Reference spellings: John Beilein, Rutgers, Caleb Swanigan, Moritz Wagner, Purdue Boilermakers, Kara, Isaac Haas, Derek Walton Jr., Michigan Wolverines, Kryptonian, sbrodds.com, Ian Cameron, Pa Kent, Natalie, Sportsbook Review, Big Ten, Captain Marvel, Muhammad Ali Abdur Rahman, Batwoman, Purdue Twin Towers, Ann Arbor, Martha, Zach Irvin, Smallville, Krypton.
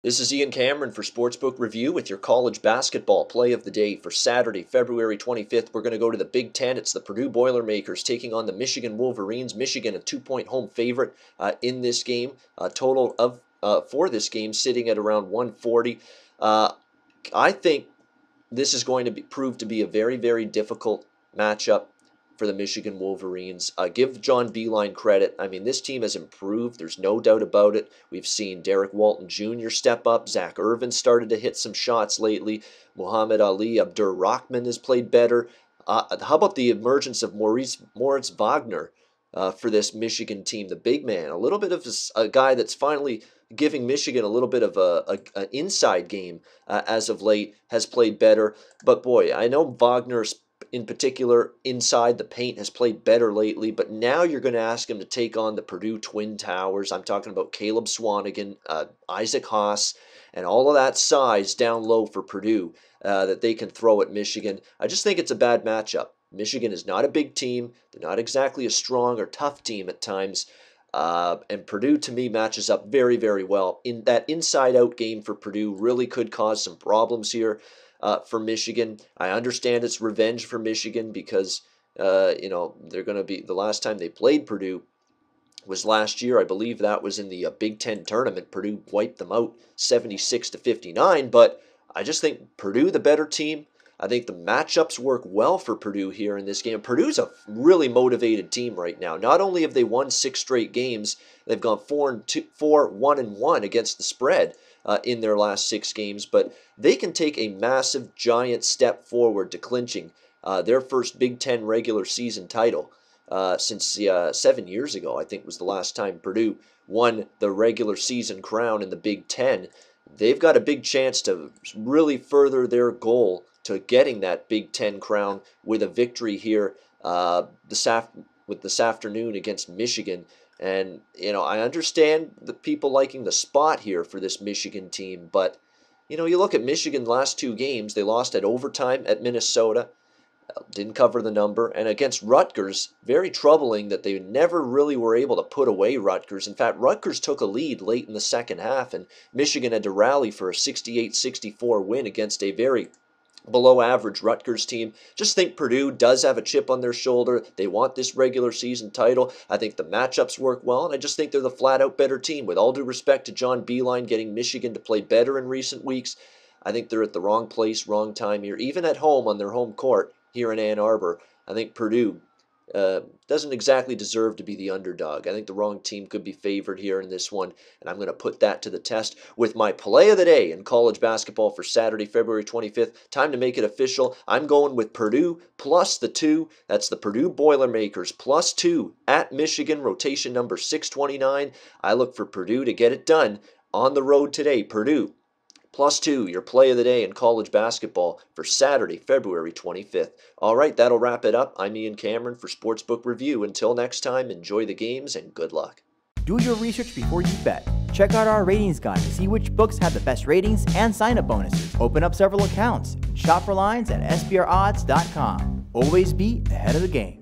This is Ian Cameron for Sportsbook Review with your college basketball play of the day for Saturday, February 25th. We're going to go to the Big Ten. It's the Purdue Boilermakers taking on the Michigan Wolverines. Michigan, a two-point home favorite in this game. Total of for this game sitting at around 140. I think this is going to prove to be a very, very difficult matchup for the Michigan Wolverines. Give John Beilein credit. I mean, this team has improved. There's no doubt about it. We've seen Derek Walton Jr. step up. Zach Irvin started to hit some shots lately. Muhammad Ali Abdur Rahman has played better. How about the emergence of Moritz Wagner for this Michigan team, the big man? A little bit of a guy that's finally giving Michigan a little bit of an inside game as of late, has played better. But boy, I know Wagner's in particular, inside the paint, has played better lately, but now you're going to ask him to take on the Purdue Twin Towers. I'm talking about Caleb Swanigan, Isaac Haas, and all of that size down low for Purdue that they can throw at Michigan. I just think it's a bad matchup. Michigan is not a big team. They're not exactly a strong or tough team at times, and Purdue, to me, matches up very, very well. In that inside-out game for Purdue really could cause some problems here. For Michigan, I understand it's revenge for Michigan because you know, they're going to be, the last time they played Purdue was last year. I believe that was in the Big Ten tournament. Purdue wiped them out 76-59. But I just think Purdue, the better team. I think the matchups work well for Purdue here in this game. Purdue's a really motivated team right now. Not only have they won 6 straight games, they've gone 4-1 against the spread in their last 6 games, but they can take a massive, giant step forward to clinching their first Big Ten regular season title since 7 years ago, I think, was the last time Purdue won the regular season crown in the Big Ten. They've got a big chance to really further their goal to getting that Big Ten crown with a victory here this afternoon against Michigan. And, you know, I understand the people liking the spot here for this Michigan team, but, you know, you look at Michigan last 2 games, they lost at overtime at Minnesota, didn't cover the number, and against Rutgers, very troubling that they never really were able to put away Rutgers. In fact, Rutgers took a lead late in the second half, and Michigan had to rally for a 68-64 win against a very below-average Rutgers team. Just think Purdue does have a chip on their shoulder. They want this regular season title. I think the matchups work well, and I just think they're the flat-out better team. With all due respect to John Beilein getting Michigan to play better in recent weeks, I think they're at the wrong place, wrong time here. Even at home, on their home court here in Ann Arbor, I think Purdue doesn't exactly deserve to be the underdog. I think the wrong team could be favored here in this one, and I'm going to put that to the test with my play of the day in college basketball for Saturday, February 25th. Time to make it official. I'm going with Purdue plus the 2. That's the Purdue Boilermakers plus 2 at Michigan, rotation number 629. I look for Purdue to get it done on the road today. Purdue plus 2, your play of the day in college basketball for Saturday, February 25th. All right, that'll wrap it up. I'm Ian Cameron for Sportsbook Review. Until next time, enjoy the games and good luck. Do your research before you bet. Check out our ratings guide to see which books have the best ratings and sign-up bonuses. Open up several accounts and shop for lines at sbrodds.com. Always be ahead of the game.